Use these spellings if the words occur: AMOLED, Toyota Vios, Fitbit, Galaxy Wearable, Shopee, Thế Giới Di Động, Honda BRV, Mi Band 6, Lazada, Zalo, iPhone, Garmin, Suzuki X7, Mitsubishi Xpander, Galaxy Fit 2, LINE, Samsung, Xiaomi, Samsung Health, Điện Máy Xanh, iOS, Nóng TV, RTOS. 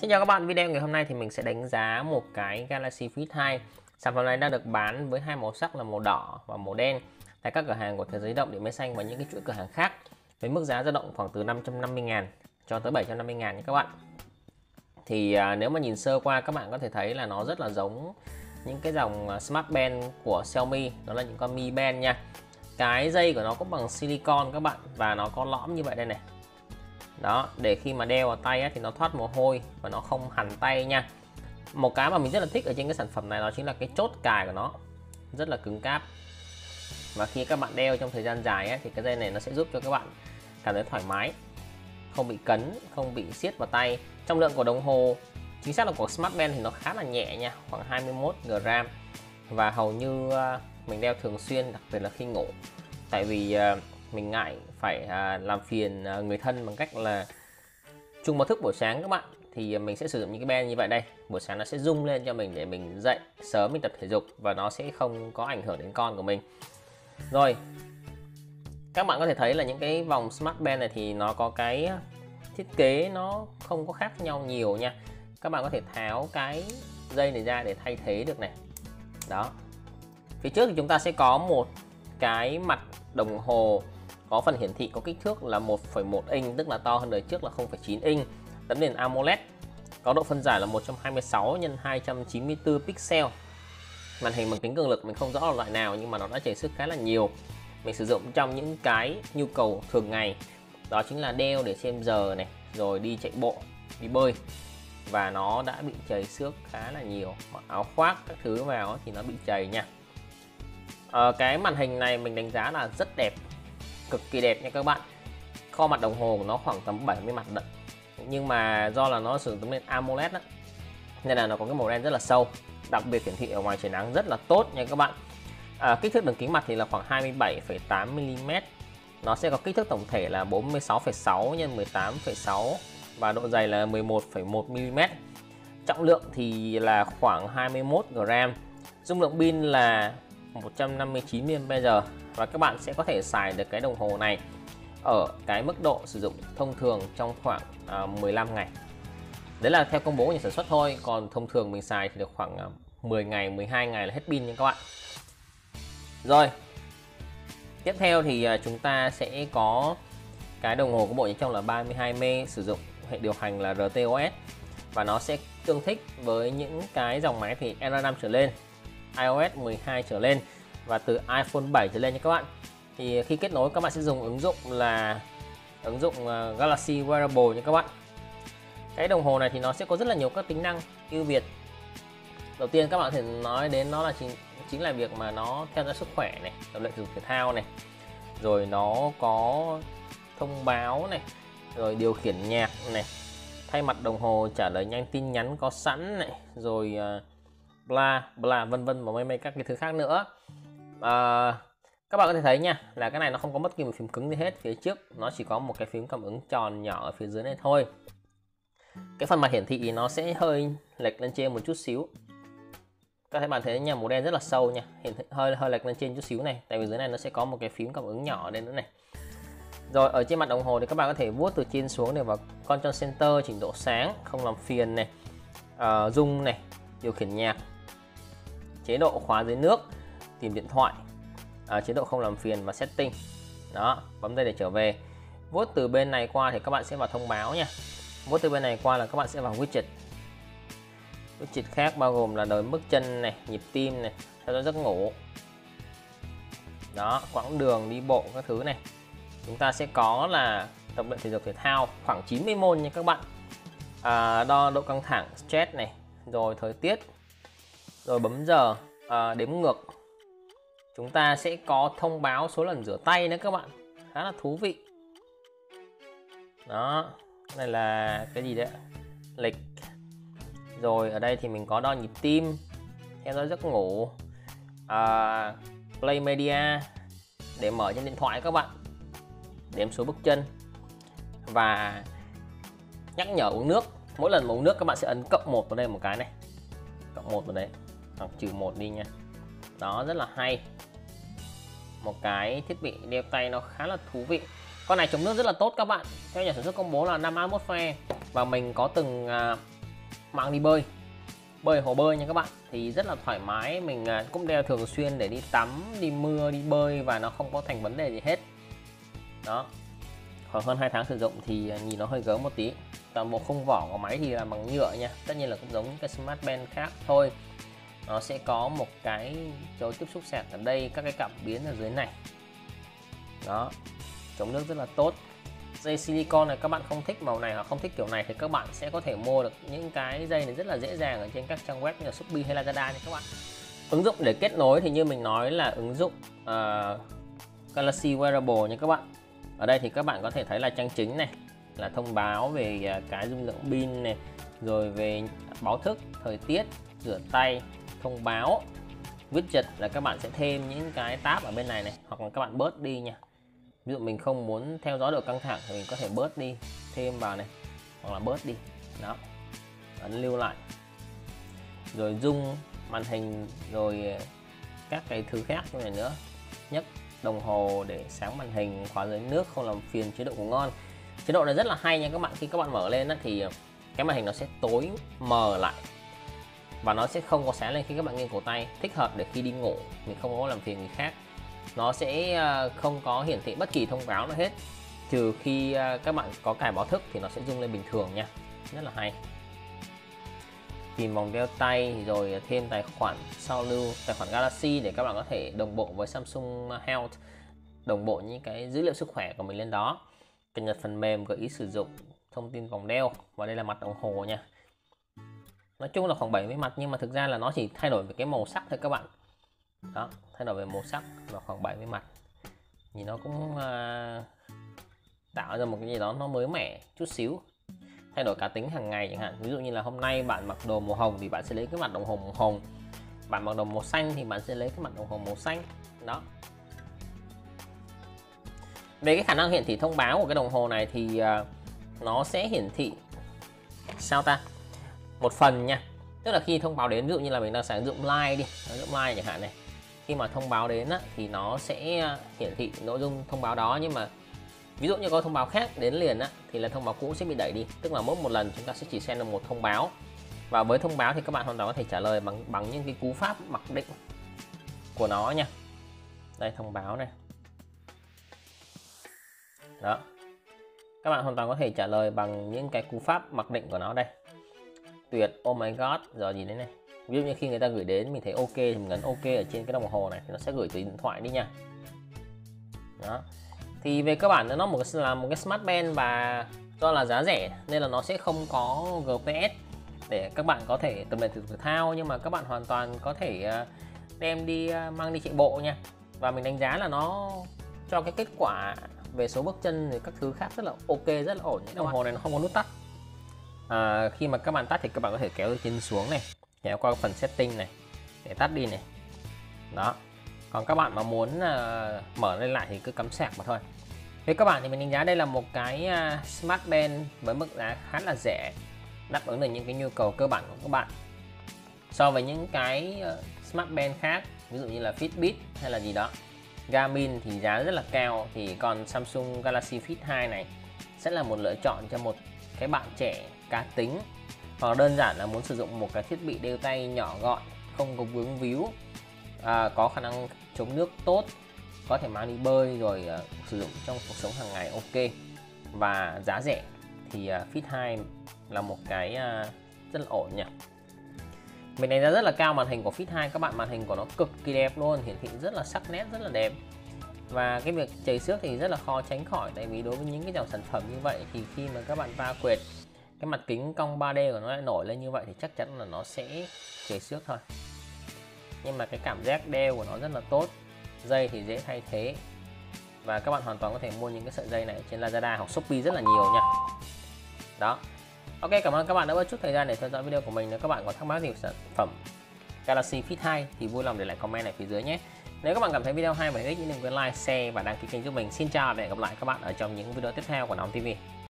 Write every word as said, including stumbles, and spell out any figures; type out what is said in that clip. Xin chào các bạn, video ngày hôm nay thì mình sẽ đánh giá một cái Galaxy Fit hai. Sản phẩm này đã được bán với hai màu sắc là màu đỏ và màu đen tại các cửa hàng của Thế Giới Di Động, Điện Máy Xanh và những cái chuỗi cửa hàng khác với mức giá dao động khoảng từ năm trăm năm mươi ngàn cho tới bảy trăm năm mươi ngàn nha các bạn. Thì à, nếu mà nhìn sơ qua các bạn có thể thấy là nó rất là giống những cái dòng Smart Band của Xiaomi, đó là những con Mi Band nha. Cái dây của nó cũng bằng silicon các bạn và nó có lõm như vậy đây này. Đó, để khi mà đeo vào tay ấy, thì nó thoát mồ hôi và nó không hằn tay nha. Một cái mà mình rất là thích ở trên cái sản phẩm này đó chính là cái chốt cài của nó rất là cứng cáp. Và khi các bạn đeo trong thời gian dài ấy, thì cái dây này nó sẽ giúp cho các bạn cảm thấy thoải mái, không bị cấn, không bị siết vào tay. Trọng lượng của đồng hồ, chính xác là của Smartband thì nó khá là nhẹ nha, khoảng hai mươi mốt gram. Và hầu như mình đeo thường xuyên, đặc biệt là khi ngủ. Tại vì mình ngại phải làm phiền người thân bằng cách là chung báo thức buổi sáng các bạn. Thì mình sẽ sử dụng những cái band như vậy đây. Buổi sáng nó sẽ rung lên cho mình để mình dậy sớm, mình tập thể dục và nó sẽ không có ảnh hưởng đến con của mình. Rồi, các bạn có thể thấy là những cái vòng Smart Band này thì nó có cái thiết kế nó không có khác nhau nhiều nha. Các bạn có thể tháo cái dây này ra để thay thế được này. Đó, phía trước thì chúng ta sẽ có một cái mặt đồng hồ có phần hiển thị có kích thước là một phẩy một inch, tức là to hơn đời trước là không phẩy chín inch. Tấm nền AMOLED có độ phân giải là một trăm hai mươi sáu nhân hai trăm chín mươi tư pixel. Màn hình bằng kính cường lực mình không rõ là loại nào nhưng mà nó đã chảy xước khá là nhiều. Mình sử dụng trong những cái nhu cầu thường ngày, đó chính là đeo để xem giờ này, rồi đi chạy bộ, đi bơi. Và nó đã bị chảy xước khá là nhiều, mặc áo khoác các thứ vào thì nó bị chảy nha. À, cái màn hình này mình đánh giá là rất đẹp, cực kỳ đẹp nha các bạn. Kho mặt đồng hồ của nó khoảng tầm bảy mươi mặt đận. Nhưng mà do là nó sử dụng tấm nền AMOLED đó, nên là nó có cái màu đen rất là sâu. Đặc biệt hiển thị ở ngoài trời nắng rất là tốt nha các bạn. à, Kích thước đường kính mặt thì là khoảng hai mươi bảy phẩy tám mi li mét. Nó sẽ có kích thước tổng thể là bốn mươi sáu phẩy sáu nhân mười tám phẩy sáu và độ dày là mười một phẩy một mi li mét. Trọng lượng thì là khoảng hai mươi mốt gram. Dung lượng pin là một trăm năm mươi chín mi li am pe giờ và các bạn sẽ có thể xài được cái đồng hồ này ở cái mức độ sử dụng thông thường trong khoảng uh, mười lăm ngày. Đấy là theo công bố của nhà sản xuất thôi, còn thông thường mình xài thì được khoảng uh, mười ngày, mười hai ngày là hết pin nha các bạn. Rồi, tiếp theo thì uh, chúng ta sẽ có cái đồng hồ có bộ nhớ trong là ba mươi hai mê ga, sử dụng hệ điều hành là rờ tê ô ét và nó sẽ tương thích với những cái dòng máy thì Android năm trở lên, i O S mười hai trở lên và từ iPhone bảy trở lên nha các bạn. Thì khi kết nối các bạn sẽ dùng ứng dụng là ứng dụng Galaxy Wearable nha các bạn. Cái đồng hồ này thì nó sẽ có rất là nhiều các tính năng ưu việt. Đầu tiên các bạn có thể nói đến nó là chính, chính là việc mà nó theo dõi sức khỏe này, tập luyện thể dục thể thao này, rồi nó có thông báo này, rồi điều khiển nhạc này, thay mặt đồng hồ trả lời nhanh tin nhắn có sẵn này, rồi bla bla vân vân và mấy mấy các cái thứ khác nữa. À, các bạn có thể thấy nha là cái này nó không có bất kỳ một phím cứng gì hết, phía trước nó chỉ có một cái phím cảm ứng tròn nhỏ ở phía dưới này thôi. Cái phần mặt hiển thị nó sẽ hơi lệch lên trên một chút xíu, các bạn thấy nha, màu đen rất là sâu nha, hiển thị hơi hơi lệch lên trên chút xíu này, tại vì dưới này nó sẽ có một cái phím cảm ứng nhỏ ở đây nữa này. Rồi ở trên mặt đồng hồ thì các bạn có thể vuốt từ trên xuống để vào control center, chỉnh độ sáng không làm phiền này, à, zoom này, điều khiển nhạc, chế độ khóa dưới nước, tìm điện thoại, à, chế độ không làm phiền và setting. Đó, bấm đây để trở về. Vuốt từ bên này qua thì các bạn sẽ vào thông báo nha. Vuốt từ bên này qua là các bạn sẽ vào widget. Widget khác bao gồm là đếm bước chân này, nhịp tim này, theo dõi giấc ngủ. Đó, quãng đường đi bộ các thứ này. Chúng ta sẽ có là tập luyện thể dục thể thao khoảng chín mươi môn nha các bạn. À, đo độ căng thẳng, stress này, rồi thời tiết, rồi bấm giờ, à, đếm ngược. Chúng ta sẽ có thông báo số lần rửa tay nữa các bạn, khá là thú vị. Đó, cái này là cái gì đấy, lịch. Rồi ở đây thì mình có đo nhịp tim, theo dõi giấc ngủ, à, play media để mở trên điện thoại các bạn, đếm số bước chân và nhắc nhở uống nước. Mỗi lần mà uống nước các bạn sẽ ấn cộng một vào đây một cái này, cộng một vào đấy, hoặc trừ một đi nha. Đó, rất là hay. Một cái thiết bị đeo tay nó khá là thú vị. Con này chống nước rất là tốt các bạn. Theo nhà sản xuất công bố là năm A mốt phe và mình có từng mang đi bơi, bơi hồ bơi nha các bạn, thì rất là thoải mái. Mình cũng đeo thường xuyên để đi tắm, đi mưa, đi bơi và nó không có thành vấn đề gì hết. Đó, khoảng hơn hai tháng sử dụng thì nhìn nó hơi gớm một tí. Toàn bộ khung vỏ của máy thì là bằng nhựa nha, tất nhiên là cũng giống cái Smart Band khác thôi. Nó sẽ có một cái chỗ tiếp xúc sạc ở đây, các cái cảm biến ở dưới này. Đó, chống nước rất là tốt. Dây silicon này, các bạn không thích màu này hoặc không thích kiểu này thì các bạn sẽ có thể mua được những cái dây này rất là dễ dàng ở trên các trang web như là Shopee hay Lazada nha các bạn. Ứng dụng để kết nối thì như mình nói là ứng dụng uh, Galaxy Wearable nha các bạn. Ở đây thì các bạn có thể thấy là trang chính này là thông báo về cái dung lượng pin này, rồi về báo thức, thời tiết, rửa tay, thông báo. Widget là các bạn sẽ thêm những cái tab ở bên này này, hoặc là các bạn bớt đi nha. Ví dụ mình không muốn theo dõi độ căng thẳng thì mình có thể bớt đi, thêm vào này, hoặc là bớt đi. Đó, ấn lưu lại. Rồi zoom màn hình, rồi các cái thứ khác như này nữa. Nhấp đồng hồ để sáng màn hình, khóa dưới nước không làm phiền chế độ ngủ ngon. Chế độ này rất là hay nha các bạn, khi các bạn mở lên thì cái màn hình nó sẽ tối mờ lại và nó sẽ không có sáng lên khi các bạn nghiêng cổ tay, thích hợp để khi đi ngủ mình không có làm phiền người khác. Nó sẽ không có hiển thị bất kỳ thông báo nào hết, trừ khi các bạn có cài báo thức thì nó sẽ rung lên bình thường nha, rất là hay. Tìm vòng đeo tay, rồi thêm tài khoản sao lưu, tài khoản Galaxy để các bạn có thể đồng bộ với Samsung Health, đồng bộ những cái dữ liệu sức khỏe của mình lên đó. Cập nhật phần mềm, gợi ý sử dụng, thông tin vòng đeo, và đây là mặt đồng hồ nha. Nói chung là khoảng bảy mươi mặt nhưng mà thực ra là nó chỉ thay đổi về cái màu sắc thôi các bạn. Đó, thay đổi về màu sắc và khoảng bảy mươi mặt. Nhìn nó cũng uh, tạo ra một cái gì đó nó mới mẻ chút xíu. Thay đổi cá tính hàng ngày chẳng hạn. Ví dụ như là hôm nay bạn mặc đồ màu hồng thì bạn sẽ lấy cái mặt đồng hồ màu hồng. Bạn mặc đồ màu xanh thì bạn sẽ lấy cái mặt đồng hồ màu xanh. Đó. Về cái khả năng hiển thị thông báo của cái đồng hồ này thì uh, nó sẽ hiển thị sao ta? Một phần nha. Tức là khi thông báo đến, ví dụ như là mình đang sử dụng LINE đi, sử dụng LINE chẳng hạn này. Khi mà thông báo đến á, thì nó sẽ hiển thị nội dung thông báo đó, nhưng mà ví dụ như có thông báo khác đến liền á, thì là thông báo cũ sẽ bị đẩy đi. Tức là mỗi một lần chúng ta sẽ chỉ xem được một thông báo. Và với thông báo thì các bạn hoàn toàn có thể trả lời bằng bằng những cái cú pháp mặc định của nó nha. Đây, thông báo này. Đó. Các bạn hoàn toàn có thể trả lời bằng những cái cú pháp mặc định của nó đây. Tuyệt, oh my god, rồi gì đấy này. Ví dụ như khi người ta gửi đến mình thấy ok thì mình ấn ok ở trên cái đồng hồ này thì nó sẽ gửi từ điện thoại đi nha. Đó. Thì về cơ bản nó một là một cái Smart Band và do là giá rẻ nên là nó sẽ không có giê pê ét để các bạn có thể tập luyện thể dục thể thao, nhưng mà các bạn hoàn toàn có thể đem đi mang đi chạy bộ nha. Và mình đánh giá là nó cho cái kết quả về số bước chân thì các thứ khác rất là ok, rất là ổn. Cái đồng hồ này nó không có nút tắt. À, khi mà các bạn tắt thì các bạn có thể kéo từ trên xuống này, kéo qua phần setting này để tắt đi này. Đó. Còn các bạn mà muốn uh, mở lên lại thì cứ cắm sạc mà thôi. Với các bạn thì mình đánh giá đây là một cái uh, Smart Band với mức giá khá là rẻ, đáp ứng được những cái nhu cầu cơ bản của các bạn. So với những cái uh, Smart Band khác, ví dụ như là Fitbit hay là gì đó, Garmin thì giá rất là cao, thì còn Samsung Galaxy Fit hai này sẽ là một lựa chọn cho một cái bạn trẻ cá tính, hoặc đơn giản là muốn sử dụng một cái thiết bị đeo tay nhỏ gọn, không có vướng víu, à, có khả năng chống nước tốt, có thể mang đi bơi rồi à, sử dụng trong cuộc sống hàng ngày ok. Và giá rẻ thì à, Fit hai là một cái à, rất là ổn nhỉ. Mình đánh giá rất là cao màn hình của Fit hai các bạn, màn hình của nó cực kỳ đẹp luôn, hiển thị rất là sắc nét, rất là đẹp. Và cái việc chảy xước thì rất là khó tránh khỏi, tại vì đối với những cái dòng sản phẩm như vậy thì khi mà các bạn va quệt cái mặt kính cong ba D của nó lại nổi lên như vậy thì chắc chắn là nó sẽ chảy xước thôi. Nhưng mà cái cảm giác đeo của nó rất là tốt, dây thì dễ thay thế. Và các bạn hoàn toàn có thể mua những cái sợi dây này trên Lazada hoặc Shopee rất là nhiều nha. Đó. Ok, cảm ơn các bạn đã bớt chút thời gian để theo dõi video của mình. Nếu các bạn có thắc mắc về sản phẩm Galaxy Fit hai thì vui lòng để lại comment ở phía dưới nhé. Nếu các bạn cảm thấy video hay và hữu ích thì đừng quên like, share và đăng ký kênh giúp mình. Xin chào và hẹn gặp lại các bạn ở trong những video tiếp theo của Nóng ti vi.